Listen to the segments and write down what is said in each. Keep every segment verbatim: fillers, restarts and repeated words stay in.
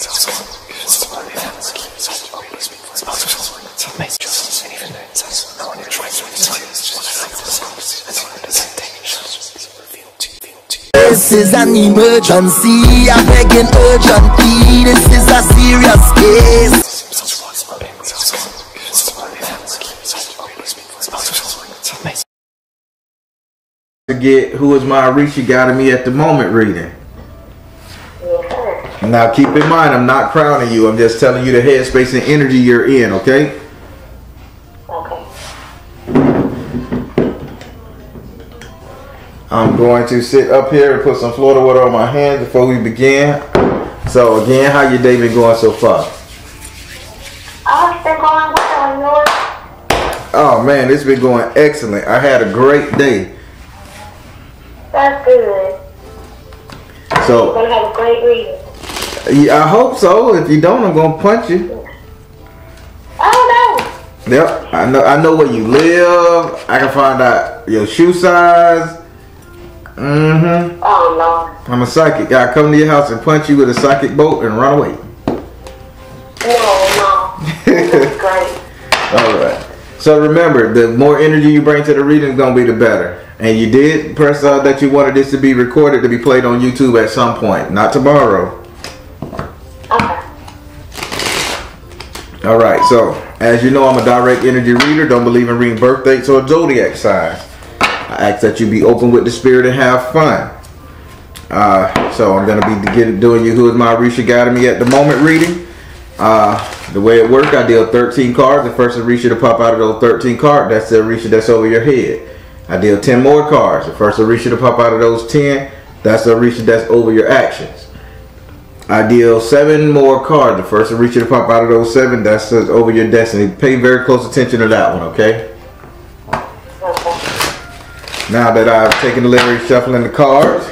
This is an emergency, I'm begging urgently. This is a serious case. Forget who is my Arisha guiding me at the moment reading. Now keep in mind, I'm not crowning you. I'm just telling you the headspace and energy you're in, okay? Okay. I'm going to sit up here and put some Florida water on my hands before we begin. So again, how your day been going so far? Oh, it's been going well on yours. Oh man, it's been going excellent. I had a great day. That's good. So you're gonna have a great reading. Yeah, I hope so. If you don't, I'm gonna punch you. Oh no. Yep, I know. I know where you live. I can find out your shoe size. Mm-hmm. Oh no. I'm a psychic. I come to your house and punch you with a psychic bolt and run away. No, no. That's great. All right. So remember, the more energy you bring to the reading is gonna be the better. And you did press out that you wanted this to be recorded to be played on YouTube at some point, not tomorrow. Alright, so as you know, I'm a direct energy reader. Don't believe in reading birth dates or zodiac signs. I ask that you be open with the spirit and have fun. Uh, so I'm going to be get, doing you Who Is My Orisha Guiding Me at the Moment reading. Uh, the way it works, I deal thirteen cards. The first Orisha to pop out of those thirteen cards, that's the Orisha that's over your head. I deal ten more cards. The first Orisha to pop out of those ten, that's the Orisha that's over your actions. I deal seven more cards. The first to reach you to pop out of those seven, that says over your destiny. Pay very close attention to that one, okay? Okay. Now that I've taken the liberty of shuffling the cards,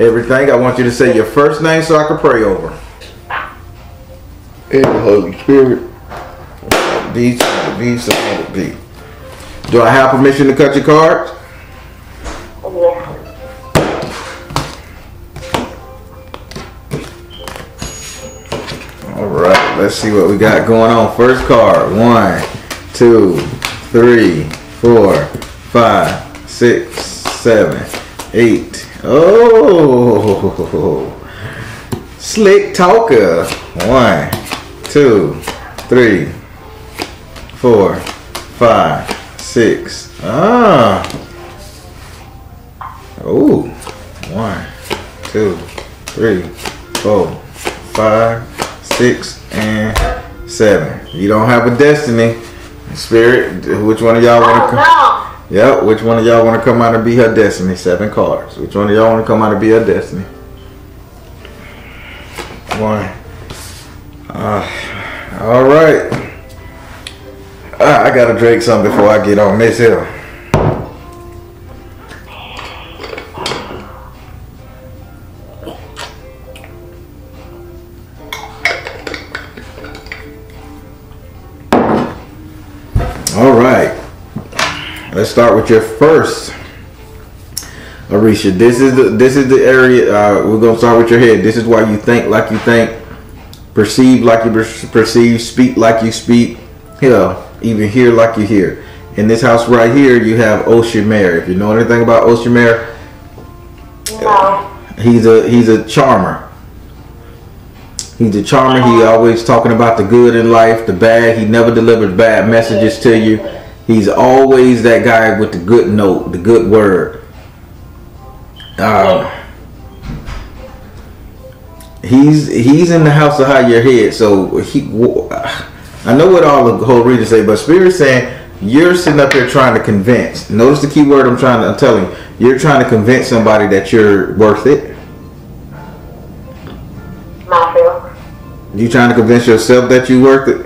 everything, I want you to say your first name so I can pray over. In the Holy Spirit. D, D, D. Do I have permission to cut your cards? Yeah. Alright, let's see what we got going on. First card. One, two, three, four, five, six, seven, eight. Oh, slick talker. One, two, three, four, five, six. Ah. Oh. One, two, three, four, five, six and seven. You don't have a destiny. Spirit, which one of y'all want to come? Yep, which one of y'all want to come out and be her destiny? Seven cards. Which one of y'all want to come out and be her destiny? One. Uh, all right. Uh, I gotta drink something before I get on this hill. Let's start with your first Orisha. This is the this is the area uh, we're gonna start with your head. This is why you think like you think, perceive like you perceive, speak like you speak, you know, even hear like you hear. In this house right here, you have Oshumare. If you know anything about Oshumare, yeah. he's a he's a charmer. He's a charmer. He always talking about the good in life, the bad. He never delivers bad messages to you. He's always that guy with the good note, the good word. Um, he's he's in the house of high your head, so he. I know what all the whole readers say, but Spirit's saying you're sitting up here trying to convince. Notice the key word I'm trying to. I'm telling you, you're trying to convince somebody that you're worth it. Myself. You trying to convince yourself that you're worth it.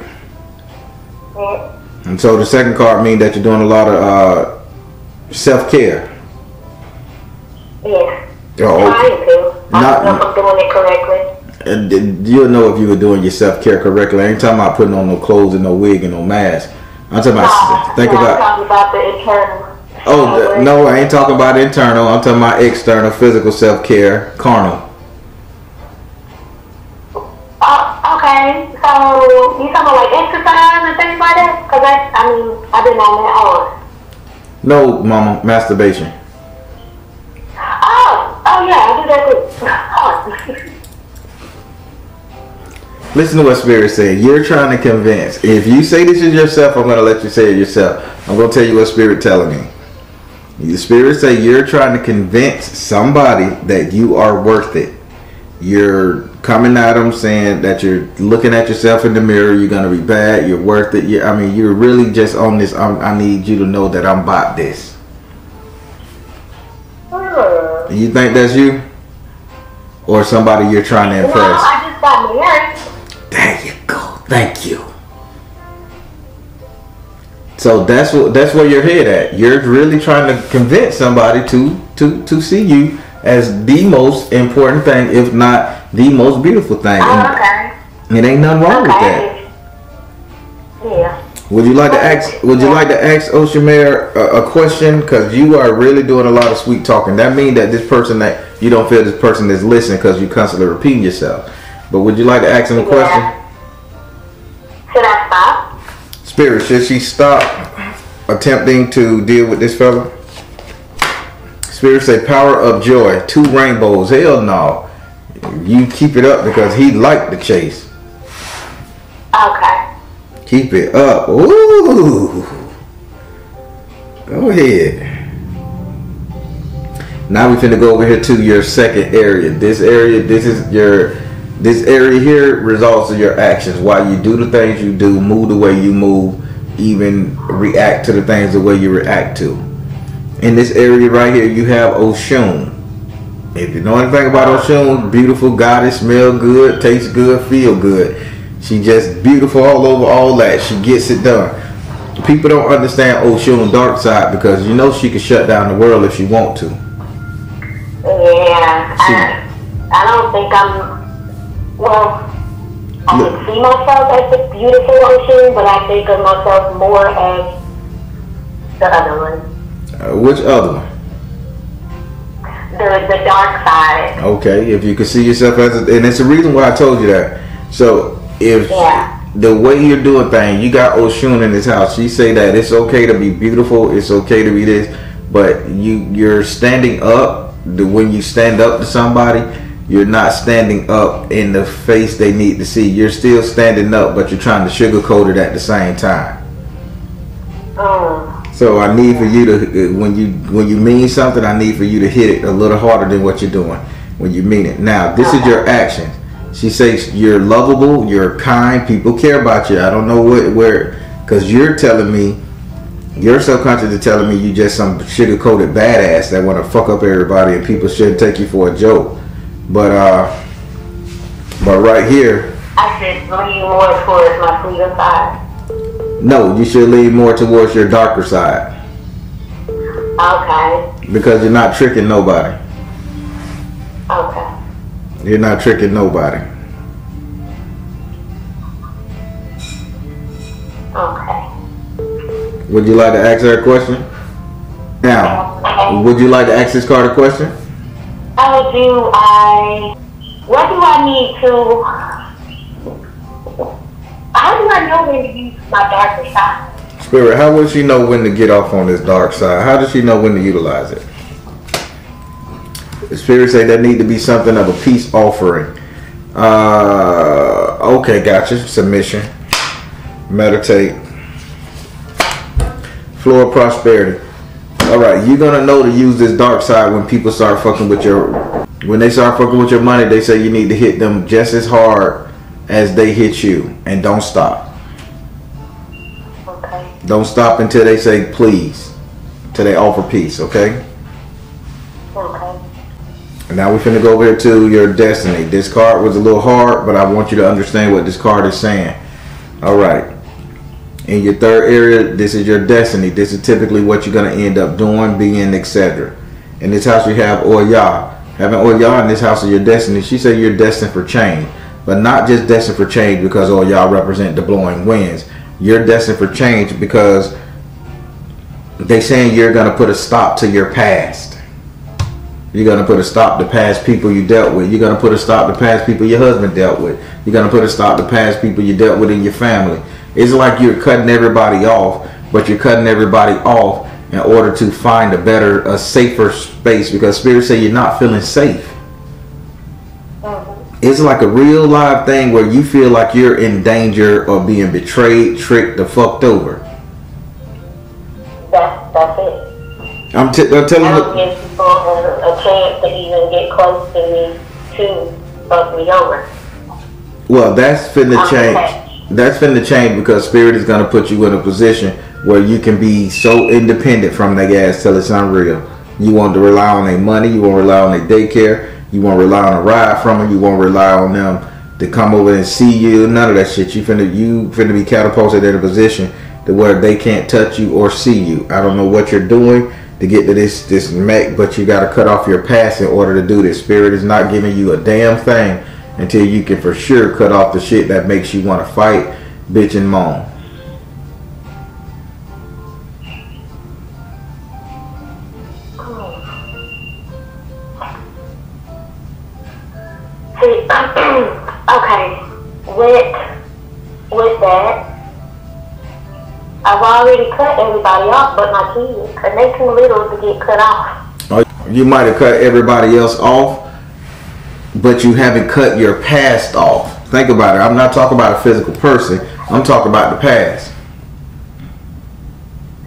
Yeah. And so the second card means that you're doing a lot of uh, self-care. Yeah. Oh, okay. I don't know if I'm doing it correctly. And you'll know if you were doing your self-care correctly. I ain't talking about putting on no clothes and no wig and no mask. I'm talking about... No, think no, about, I'm talking about the internal. Oh, the, no, I ain't talking about internal. I'm talking about external, physical self-care, carnal. Okay, so you talking about like exercise and things like that? Because I, I mean, I've been on that hard. No, Mama, masturbation. Oh, oh yeah, I do that with hard. Listen to what Spirit said. You're trying to convince. If you say this is yourself, I'm going to let you say it yourself. I'm going to tell you what Spirit telling me. The Spirit say you're trying to convince somebody that you are worth it. You're coming at them saying that you're looking at yourself in the mirror. You're going to be bad. You're worth it. You're, I mean, you're really just on this. I'm, I need you to know that I'm bought this. Uh, you think that's you? Or somebody you're trying to impress? No, I just got married. There you go. Thank you. So that's what that's where your head at. You're really trying to convince somebody to to to see you as the most important thing, if not the most beautiful thing. Oh, okay. And it ain't nothing wrong okay. with that. Yeah. Would you like to ask? Would you like to ask Oshumare a, a question? Because you are really doing a lot of sweet talking. That means that this person that you don't feel this person is listening because you constantly repeating yourself. But would you like to ask him a yeah. question? Should I stop? Spirit, should she stop attempting to deal with this fella? Spirit say, power of joy, two rainbows. Hell no. You keep it up because he liked the chase. Okay. Keep it up. Ooh. Go ahead. Now we finna go over here to your second area. This area, this is your... This area here results in your actions. Why you do the things you do, move the way you move, even react to the things the way you react to. In this area right here, you have Oshun. If you know anything about Oshun, beautiful goddess, smell good, tastes good, feel good. She just beautiful all over, all that. She gets it done. People don't understand Oshun's dark side because you know she could shut down the world if she want to. Yeah, she, I, I don't think I'm... Well, I Look. can see myself as the beautiful Oshun, but I think of myself more as the other one. Uh, which other one? The, the dark side. Okay, if you can see yourself as, a, and it's the reason why I told you that. So, if yeah. the way you're doing things, you got Oshun in this house. She say that it's okay to be beautiful, it's okay to be this, but you, you're standing up, the, when you stand up to somebody, you're not standing up in the face they need to see. You're still standing up, but you're trying to sugarcoat it at the same time. Oh. So I need for you to, when you when you mean something, I need for you to hit it a little harder than what you're doing when you mean it. Now, this okay. is your action. She says you're lovable, you're kind, people care about you. I don't know what, where, because you're telling me, your subconscious is telling me you just some sugarcoated badass that want to fuck up everybody and people shouldn't take you for a joke. But uh, but right here, I should lean more towards my sweeter side. No, you should lean more towards your darker side. Okay. Because you're not tricking nobody. Okay. You're not tricking nobody. Okay. Would you like to ask her a question? Now, okay. Would you like to ask this card a question? How do I, what do I need to, how do I know when to use my darker side? Spirit, how would she know when to get off on this dark side? How does she know when to utilize it? The Spirit say there need to be something of a peace offering. Uh, okay, gotcha. Submission. Meditate. Floor of prosperity. Alright, you're gonna know to use this dark side when people start fucking with your when they start fucking with your money. They say you need to hit them just as hard as they hit you, and don't stop. Okay. Don't stop until they say please, until they offer peace. Okay. Okay. And now we're finna go over here to your destiny. This card was a little hard, but I want you to understand what this card is saying. Alright. In your third area, this is your destiny. This is typically what you're going to end up doing, being, et cetera. In this house, you have Oya. Having Oya in this house is your destiny. She said you're destined for change. But not just destined for change because Oya represent the blowing winds. You're destined for change because they saying you're going to put a stop to your past. You're going to put a stop to past people you dealt with. You're going to put a stop to past people your husband dealt with. You're going to put a stop to past people you dealt with in your family. It's like you're cutting everybody off, but you're cutting everybody off in order to find a better, a safer space, because spirits say you're not feeling safe. It's like a real live thing where you feel like you're in danger of being betrayed, tricked, or fucked over. That's, that's it. I'm, t I'm telling you. I don't give people a chance to even get close to me to fuck me over. Well, that's finna I'm change. Attached. That's finna change, because spirit is gonna put you in a position where you can be so independent from that ass till it's unreal. You want to rely on their money. You want to rely on their daycare. You won't rely on a ride from them. You won't rely on them to come over and see you. None of that shit. You finna, you finna be catapulted in a position to where they can't touch you or see you. I don't know what you're doing to get to this this mech, but you got to cut off your past in order to do this. Spirit is not giving you a damn thing until you can for sure cut off the shit that makes you want to fight, bitch, and moan. Okay, with, with that, I've already cut everybody off but my kids, because they're too little to get cut off. Oh, you might have cut everybody else off, but you haven't cut your past off. Think about it. I'm not talking about a physical person. I'm talking about the past.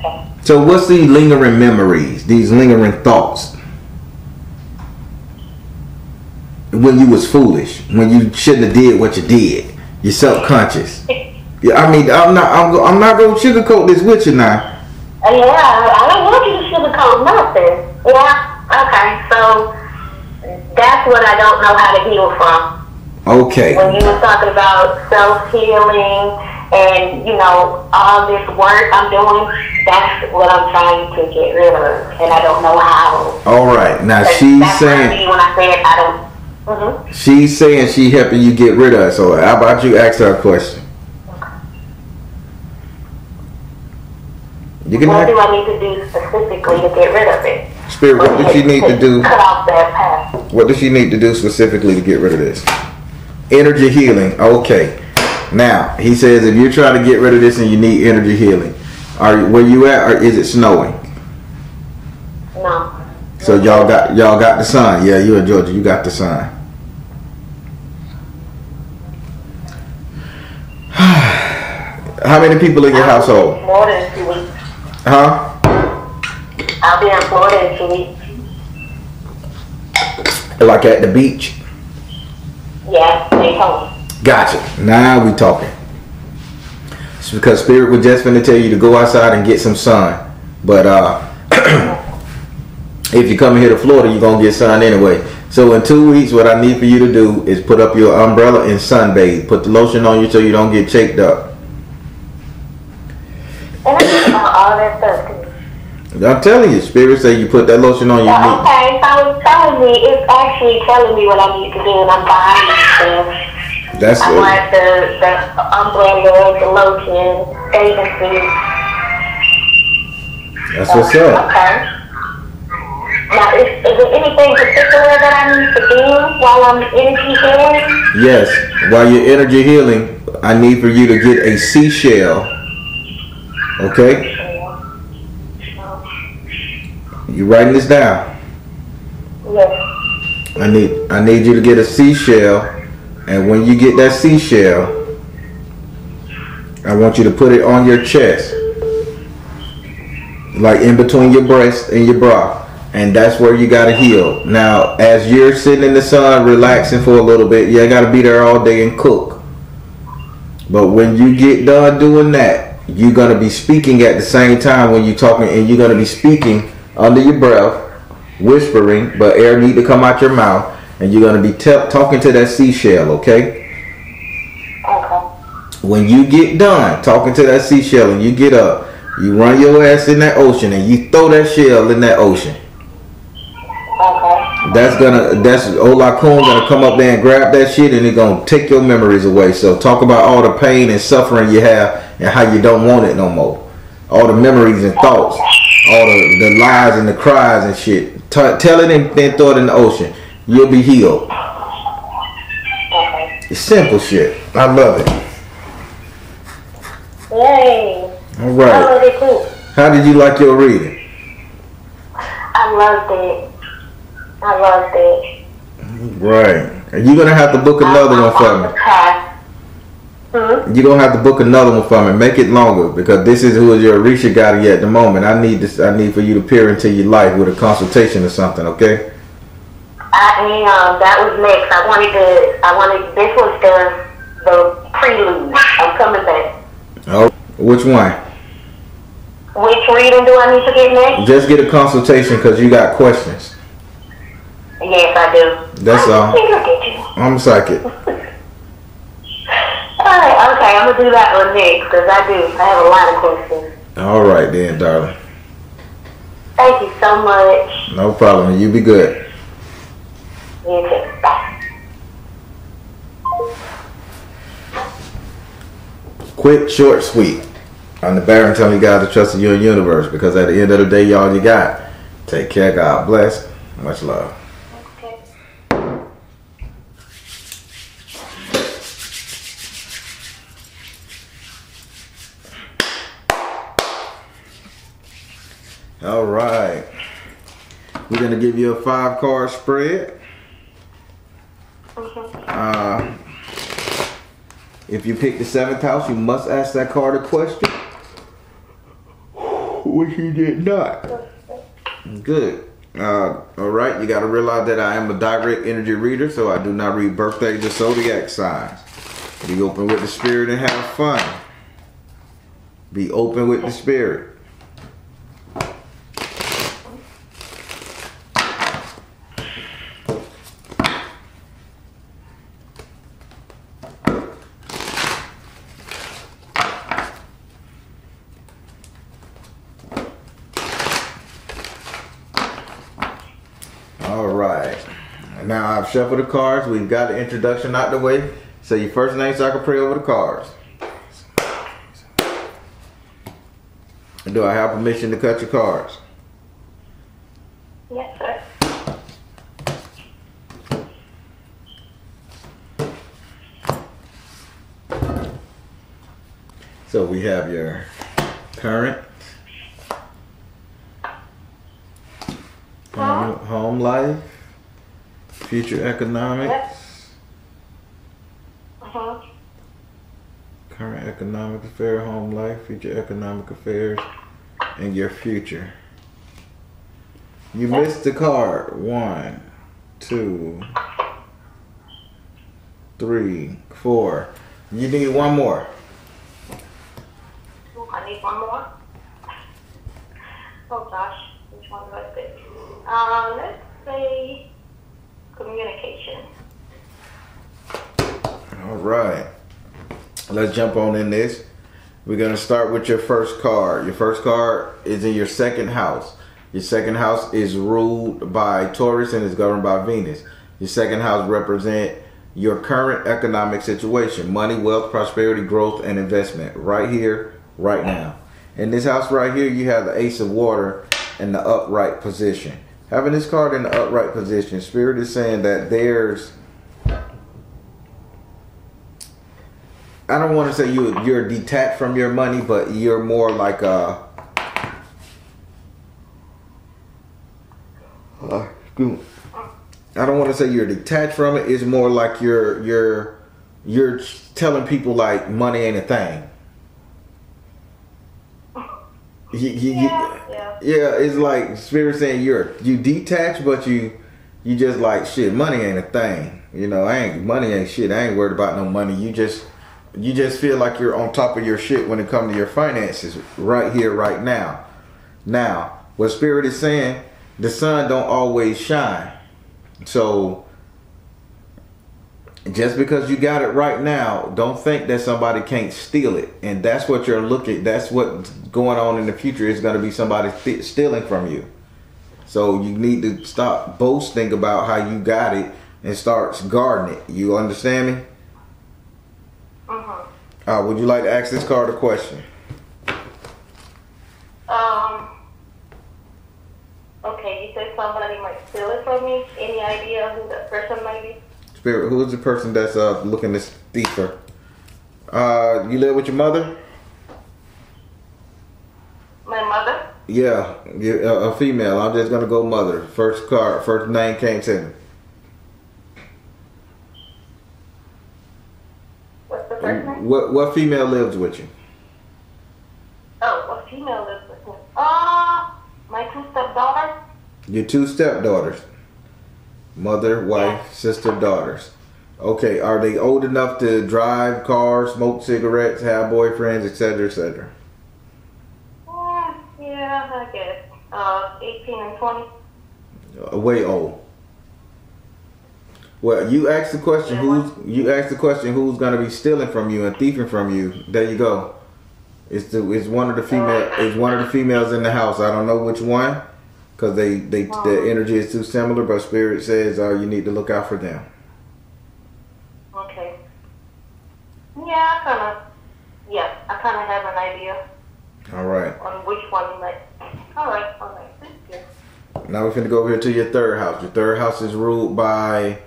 Okay. So what's these lingering memories, these lingering thoughts? When you was foolish, when you shouldn't have did what you did, you're subconscious. Yeah, I mean, I'm not, I'm, I'm not gonna sugarcoat this with you now. Yeah, I don't want you to sugarcoat nothing. Yeah, okay, so that's what I don't know how to heal from. Okay. When you were talking about self healing and you know all this work I'm doing, that's what I'm trying to get rid of, and I don't know how. All right, now she's that's saying. What I mean when I said I don't. Mm-hmm. She's saying she helping you get rid of it. So how about you ask her a question? Okay. You can what do I need to do specifically to get rid of it? Spirit, what does she need to do? Cut off that path. What does she need to do specifically to get rid of this? Energy healing. Okay. Now he says if you're trying to get rid of this and you need energy healing, are where you at? Or is it snowing? No. So y'all got y'all got the sun. Yeah, you in Georgia. You got the sun. How many people in your I'll household? Be in Florida in two weeks. Huh? I'll be in Florida in two weeks. Like at the beach? Yeah, they home. Gotcha. Now we talking. It's because Spirit was just finna tell you to go outside and get some sun. But uh if you come here to Florida, you're gonna get sun anyway. So in two weeks, what I need for you to do is put up your umbrella and sunbathe. Put the lotion on you so you don't get chafed up. And I need all that stuff. I'm telling you, Spirit say you put that lotion on your well, knee. Okay, so it's telling me, it's actually telling me what I need to do, and I'm buying myself. That's I want the, the umbrella, the lotion, bathing suit. That's what's up. Okay. Now, is, is there anything particular that I need to do while I'm energy healing? Yes. While you're energy healing, I need for you to get a seashell. Okay? You writing this down? Yes. I need, I need you to get a seashell, and when you get that seashell, I want you to put it on your chest, like in between your breast and your bra. And that's where you gotta heal. Now, as you're sitting in the sun, relaxing for a little bit, you gotta be there all day and cook. But when you get done doing that, you're gonna be speaking at the same time when you're talking, and you're gonna be speaking under your breath, whispering, but air need to come out your mouth, and you're gonna be talking to that seashell, okay? Okay. When you get done talking to that seashell and you get up, you run your ass in that ocean and you throw that shell in that ocean. Okay. That's gonna that's Olakun gonna come up there and grab that shit, and it's gonna take your memories away. So talk about all the pain and suffering you have and how you don't want it no more. All the memories and thoughts, all the, the lies and the cries and shit. T tell it and then throw it in the ocean. You'll be healed. Okay. It's simple shit. I love it. Yay. All right. I love it too. How did you like your reading? I loved it. I loved it. Right. And you're going to have to book another one for me. Mm-hmm. You don't have to book another one for me. Make it longer, because this is who your Orisha got at the moment. I need this. I need for you to peer into your life with a consultation or something. Okay. I am. You know, that was next. I wanted to. I wanted. This was the the prelude. I'm coming back. Oh, which one? Which reading do I need to get next? Just get a consultation because you got questions. Yes, I do. That's all. I'm psychic. Okay, I'm gonna do that one next because I do. I have a lot of questions. All right then, darling. Thank you so much. No problem. You be good. You too. Bye. Quick, short, sweet. I'm the Baron telling you guys to trust in your universe, because at the end of the day, y'all, you got. Take care. God bless. Much love. All right, we're gonna give you a five card spread. Okay. Uh, if you pick the seventh house, you must ask that card a question, which you did not. Good. Uh, all right, you got to realize that I am a direct energy reader, so I do not read birthdays or zodiac signs. Be open with the spirit and have fun. Be open with the spirit. Shuffle the cards. We've got the introduction out the way. Say your first name so I can pray over the cards. Do I have permission to cut your cards? Yes, sir. So we have your current home, home life, future economics, uh-huh. current economic affair, home life, future economic affairs, and your future. You yes. missed the card. One, two, three, four. You need one more. Oh, I need one more? Oh gosh, which one was it? Um, let's say... communication. All right, let's jump on in this. We're gonna start with your first card. Your first card is in your second house. Your second house is ruled by Taurus and is governed by Venus. Your second house represent your current economic situation: money, wealth, prosperity, growth, and investment. Right here, right now. In this house right here, you have the Ace of Water in the upright position. Having this card in the upright position, Spirit is saying that there's, I don't want to say you, you're detached from your money, but you're more like a, uh, I don't want to say you're detached from it. It's more like you're, you're, you're telling people like money ain't a thing. You, you, yeah, you, yeah. yeah, it's like Spirit saying you're you detached, but you you just like shit. Money ain't a thing, you know. I ain't money ain't shit. I ain't worried about no money. You just you just feel like you're on top of your shit when it comes to your finances right here, right now. Now, what Spirit is saying, the sun don't always shine. So just because you got it right now, don't think that somebody can't steal it. And that's what you're looking, that's what's going on in the future. It's going to be somebody th stealing from you. So you need to stop boasting about how you got it and start guarding it. You understand me? Mm-hmm. Uh, would you like to ask this card a question? Um, okay, you said somebody spirit? Who is the person that's uh, looking to speak her? Uh, you live with your mother? My mother? Yeah, you, uh, a female. I'm just gonna go mother. First card, first name came to me. What's the first name? What what female lives with you? Oh, what female lives with me? Uh, my two stepdaughters. Your two stepdaughters. Mother, wife, yeah. sister, daughters. Okay, are they old enough to drive cars, smoke cigarettes, have boyfriends, et cetera, et cetera? Uh, yeah, I guess. Uh, eighteen and twenty. Way old. Well, you asked the question. Yeah. Who's you asked the question? Who's gonna be stealing from you and thieving from you? There you go. It's the it's one of the female. It's one of the females in the house. I don't know which one, cause they they wow. the energy is too similar. But spirit says, oh, you need to look out for them. Okay. Yeah, I kind of, yeah, I kind of have an idea. All right. On which one, like, all right, all right, thank you. Now we're going to go over here to your third house. Your third house is ruled by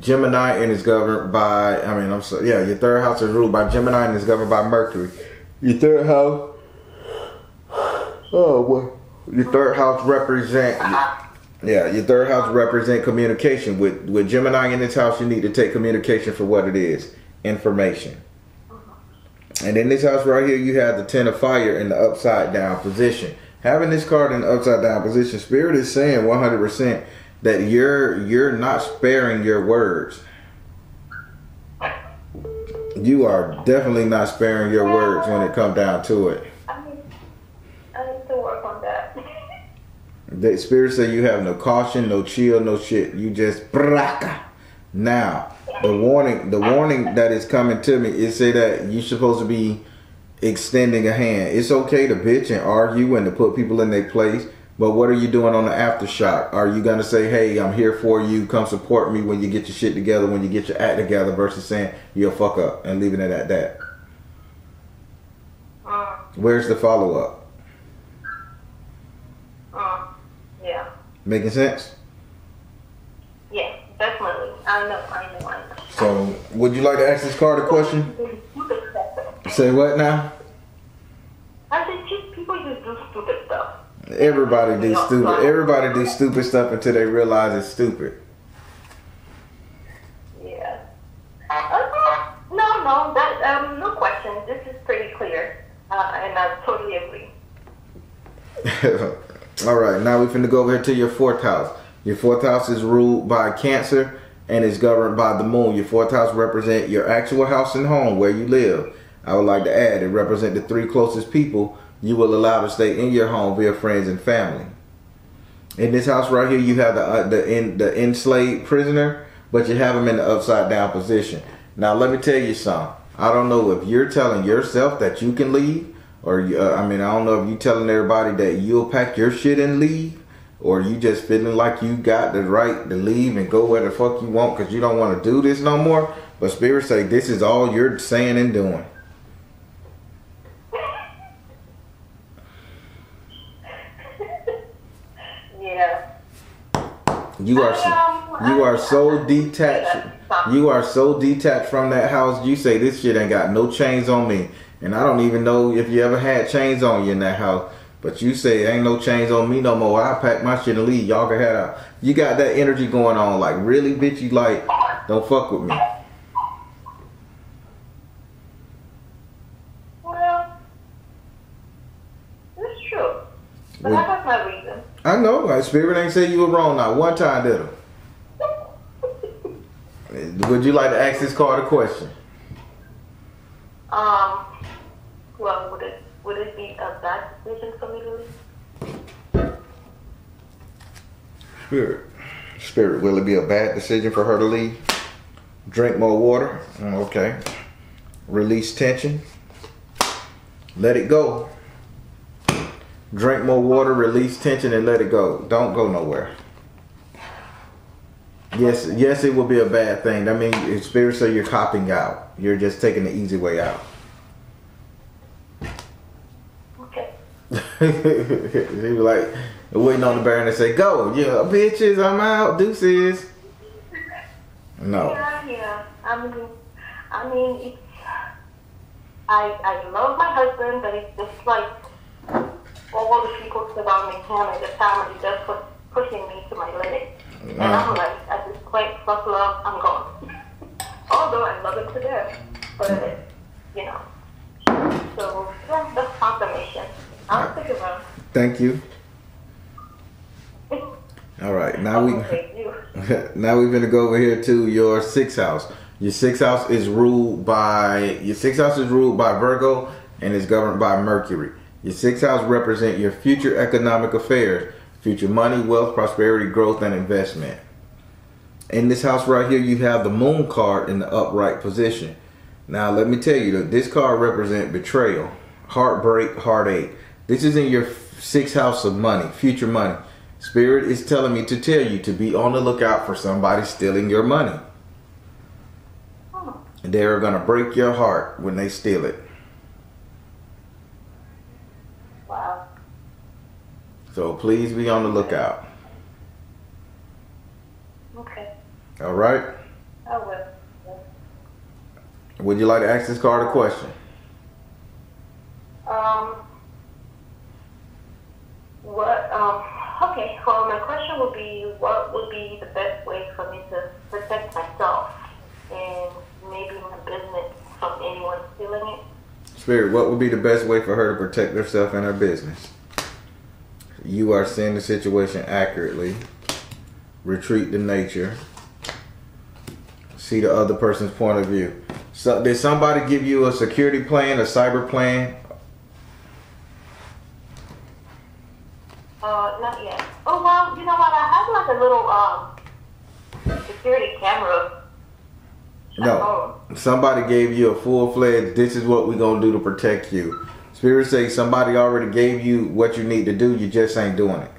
Gemini and is governed by, I mean, I'm sorry, yeah, your third house is ruled by Gemini and is governed by Mercury. Your third house, oh, well, your third house represents... Uh-huh. Yeah, your third house represents communication. With with Gemini in this house, you need to take communication for what it is, information. And in this house right here, you have the ten of fire in the upside down position. Having this card in the upside down position, spirit is saying one hundred percent that you're you're not sparing your words. You are definitely not sparing your words when it comes down to it. The spirit say you have no caution, no chill, no shit. You just braka. Now, the warning, the warning that is coming to me is say that you're supposed to be extending a hand. It's okay to bitch and argue and to put people in their place, but what are you doing on the aftershock? Are you gonna say, hey, I'm here for you, come support me when you get your shit together, when you get your act together, versus saying you'll fuck up and leaving it at that? Where's the follow up? Making sense? Yeah, definitely. I know, I know, I know. So, would you like to ask this card a question? Say what now? I said, just people just do stupid stuff. Everybody do stupid. Everybody do stupid stuff until they realize it's stupid. Yeah. Uh, no, no, that um, no question. This is pretty clear, uh, and I totally agree. All right, now we're going to go over here to your fourth house. Your fourth house is ruled by Cancer and is governed by the moon. Your fourth house represents your actual house and home where you live. I would like to add, it represents the three closest people you will allow to stay in your home via friends and family. In this house right here, you have the uh, the, in, the enslaved prisoner, but you have him in the upside down position. Now, let me tell you something. I don't know if you're telling yourself that you can leave, Or, uh, I mean, I don't know if you telling everybody that you'll pack your shit and leave, or you just feeling like you got the right to leave and go where the fuck you want because you don't want to do this no more. But spirit say this is all you're saying and doing. Yeah. You are, um, you are so detached. You are so detached from that house. You say this shit ain't got no chains on me. And I don't even know if you ever had chains on you in that house. But you say, ain't no chains on me no more. I pack my shit and leave. Y'all can head out. You got that energy going on. Like, really, bitch, you like, don't fuck with me. Well, it's true. But well, I got my reason. I know. Like, spirit ain't say you were wrong now. One time, did it? Would you like to ask this card a question? Um... Well, would it, would it be a bad decision for me to leave? Spirit. Spirit, will it be a bad decision for her to leave? Drink more water? Okay. Release tension. Let it go. Drink more water, release tension, and let it go. Don't go nowhere. Yes, yes, it will be a bad thing. I mean, Spirit, so you're copping out. You're just taking the easy way out. He was like waiting on the Baron to say, go, yeah, bitches, I'm out, deuces. No. Yeah, yeah. I mean, I mean, it's, I, I love my husband, but it's just like all the secrets about me, him and the family just put, pushing me to my limit. And uh, I'm like, at this point, fuck love, I'm gone. Although I love it to death, but, you know. So, yeah, that's confirmation. I'll stick around. Thank you. All right, now we now we're gonna go over here to your sixth house. Your sixth house is ruled by your sixth house is ruled by Virgo and is governed by Mercury. Your sixth house represents your future economic affairs, future money, wealth, prosperity, growth, and investment. In this house right here, you have the Moon card in the upright position. Now, let me tell you that this card represents betrayal, heartbreak, heartache. This is in your sixth house of money, future money. Spirit is telling me to tell you to be on the lookout for somebody stealing your money. They're going to break your heart when they steal it. Wow. So please be on the lookout. Okay. All right? I will. Would you like to ask this card a question? Um, what, um... Okay, well, my question would be, what would be the best way for me to protect myself and maybe my business from anyone stealing it? Spirit, what would be the best way for her to protect herself and her business? You are seeing the situation accurately. Retreat to nature. See the other person's point of view. So, did somebody give you a security plan, a cyber plan? Uh, not yet. Oh, well, you know what? I have like a little um, security camera. No, somebody gave you a full-fledged, this is what we're going to do to protect you. Spirit says somebody already gave you what you need to do. You just ain't doing it.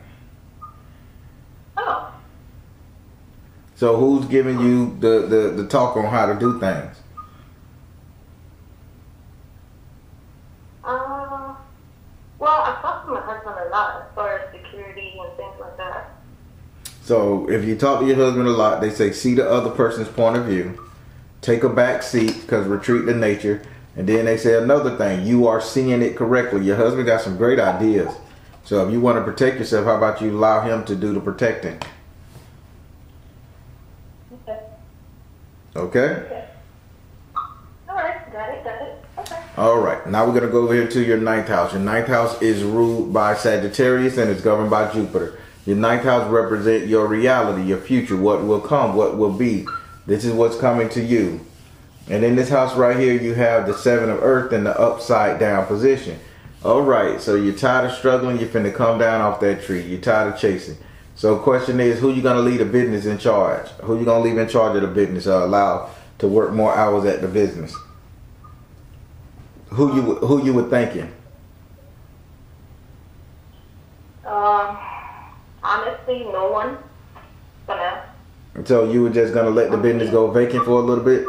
Oh. So who's giving you the, the, the talk on how to do things? Uh, well, I talk to my husband a lot as far as security and things like that. So if you talk to your husband a lot, they say see the other person's point of view, take a back seat because retreat to nature, and then they say another thing, you are seeing it correctly. Your husband got some great ideas. So if you want to protect yourself, how about you allow him to do the protecting? Okay. Okay? Okay. All right, got it, got it. All right, now we're going to go over here to your ninth house. Your ninth house is ruled by Sagittarius and it's governed by Jupiter. Your ninth house represents your reality, your future, what will come, what will be. This is what's coming to you. And in this house right here, you have the seven of earth in the upside down position. All right, so you're tired of struggling. You're finna come down off that tree. You're tired of chasing. So question is, who you going to leave the business in charge? Who you going to leave in charge of the business or allow to work more hours at the business? Who you who you were thinking? Um, honestly, no one. For now. So you were just gonna let the business go vacant for a little bit?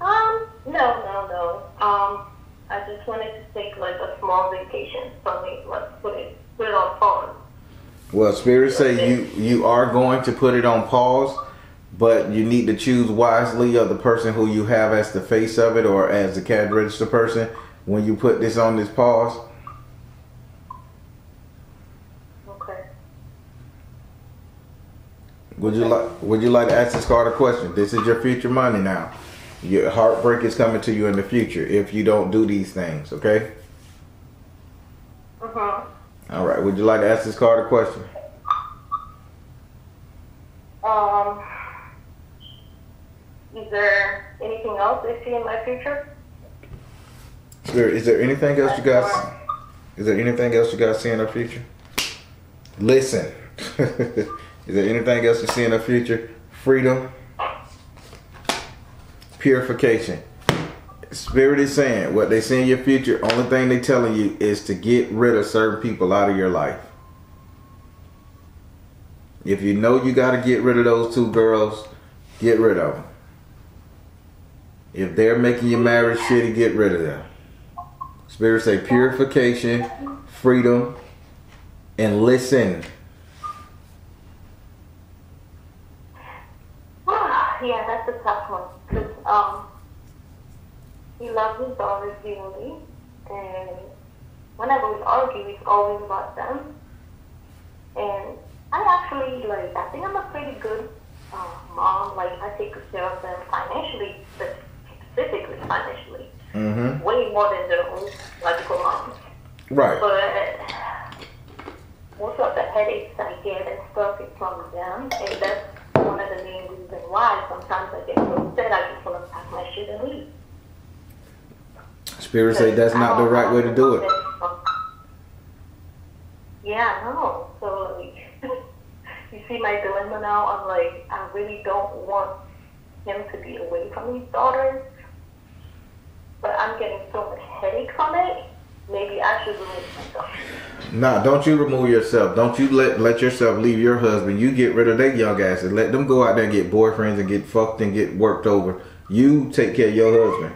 Um, no, no, no. Um, I just wanted to take like a small vacation. So we, let's put it put it on pause. Well, Spirit say you you are going to put it on pause. But you need to choose wisely of the person who you have as the face of it or as the cash register person when you put this on this pause. Okay. Would you like would you like to ask this card a question? This is your future money now. Your heartbreak is coming to you in the future if you don't do these things, okay? Uh-huh. All right, would you like to ask this card a question? Um Is there anything else I see in my future? Spirit, is there anything else you guys? Is there anything else you guys see in our future? Listen, is there anything else you see in our future? Freedom, purification. Spirit is saying what they see in your future. Only thing they telling you is to get rid of certain people out of your life. If you know you got to get rid of those two girls, get rid of them. If they're making your marriage shitty, get rid of them. Spirit say purification, freedom, and listen. he loves his daughters dearly, and whenever we argue, it's always about them. And I actually, like, I think I'm a pretty good uh, mom. Like, I take care of them financially, but specifically financially. Mm-hmm. Way more than their own logical mom. Right. But most of the headaches I get and stuff is from them, and that's one of the main reasons why sometimes I get so upset I just want to pack my shit and leave. Spirit say that's not the right way to do it. Yeah, no. So like, you see my dilemma now. I'm like, I really don't want him to be away from his daughters, but I'm getting so much headache from it. Maybe I should remove myself. Nah, don't you remove yourself. Don't you let let yourself leave your husband. You get rid of that young ass and let them go out there and get boyfriends and get fucked and get worked over. You take care of your husband.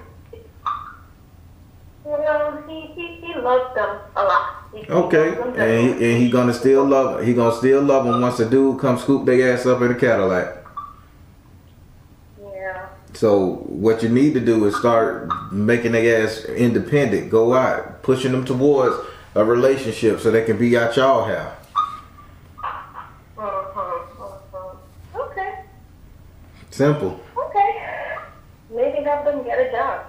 You know, he, he, he loves them a lot. He, okay, he and he, and he gonna still love he gonna still love them once the dude come scoop their ass up in a Cadillac. So what you need to do is start making their ass independent. Go out, pushing them towards a relationship so they can be out y'all house. Mm-hmm, mm-hmm. Okay. Simple. Okay. Maybe let them get a job.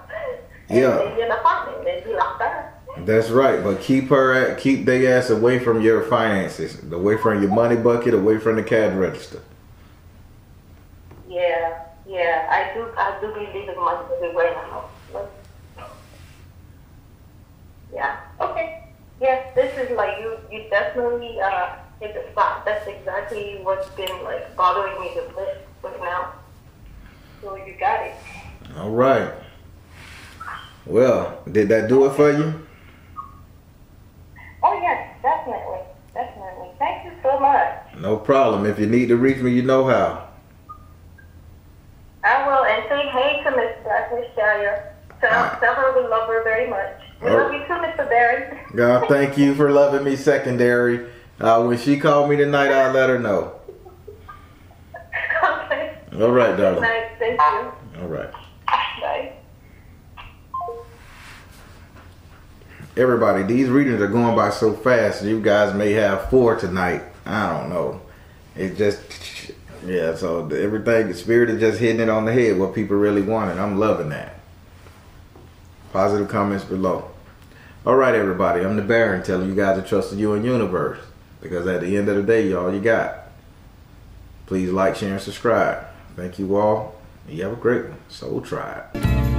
Yeah. Maybe an apartment. Maybe like that. That's right, but keep her at, keep their ass away from your finances, away from your money bucket, away from the cash register. Yeah. Yeah, I do. I do believe as much as we were now. Yeah. Okay. Yes, this is like you. You definitely uh, hit the spot. That's exactly what's been like bothering me the most right now. So you got it. All right. Well, did that do it for you? Oh yes, definitely, definitely. Thank you so much. No problem. If you need to reach me, you know how. I will, and say hey to Miss Blackness Shire. So right. Tell her we love her very much. We oh. love you too, Mister Barry. God, thank you for loving me secondary. Uh, when she called me tonight, I'll let her know. Okay. All right, darling. Good night. Thank you. All right. Bye. Everybody, these readings are going by so fast. You guys may have four tonight. I don't know. It just... Yeah, so the, everything, the spirit is just hitting it on the head, what people really want, and I'm loving that. Positive comments below. All right, everybody, I'm the Baron telling you guys to trust you and universe, because at the end of the day, y'all, you got. Please like, share, and subscribe. Thank you all. You have a great one. Soul Tribe.